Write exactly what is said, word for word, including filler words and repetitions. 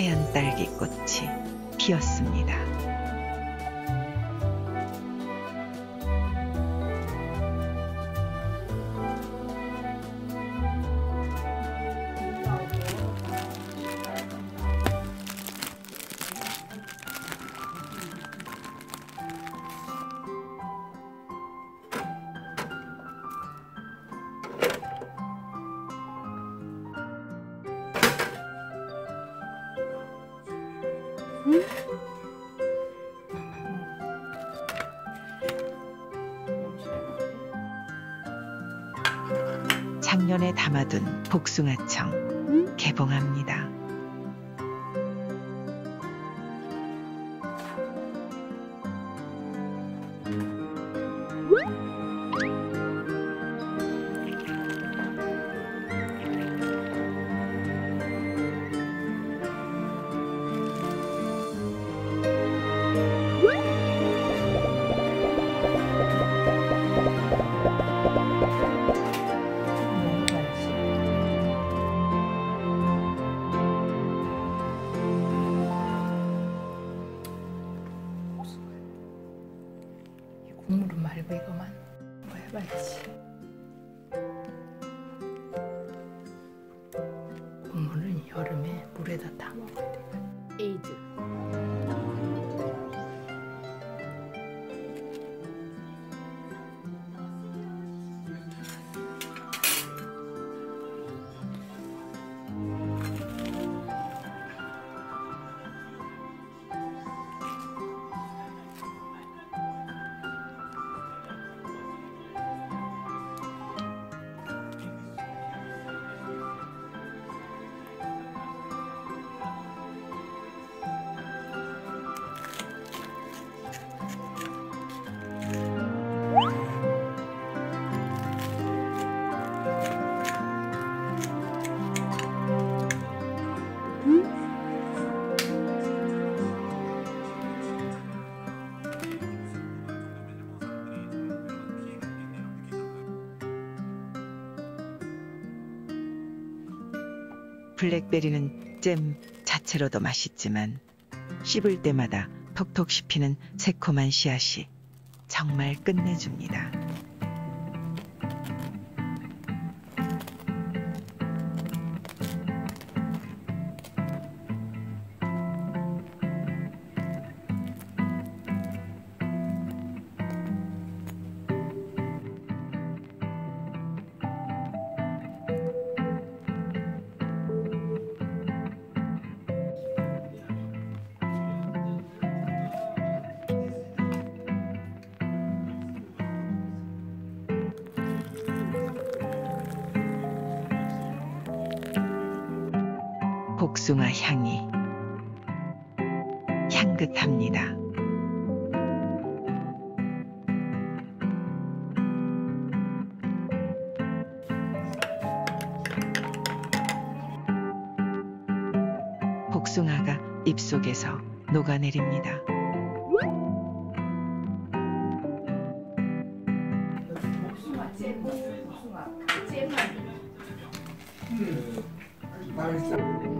하얀 딸기꽃이 피었습니다. 응? 작년에 담아둔 복숭아청 응? 개봉합니다. 국물은 말고 이거만 뭐 해봐야지. 국물은 여름에 물에다 타 먹어야 돼. 에이드. 블랙베리는 잼 자체로도 맛있지만 씹을 때마다 톡톡 씹히는 새콤한 씨앗이 정말 끝내줍니다. 복숭아 향이 향긋합니다. 복숭아가 입속에서 녹아내립니다. 복숭아 잼, 복숭아 잼. 음, 맛있어.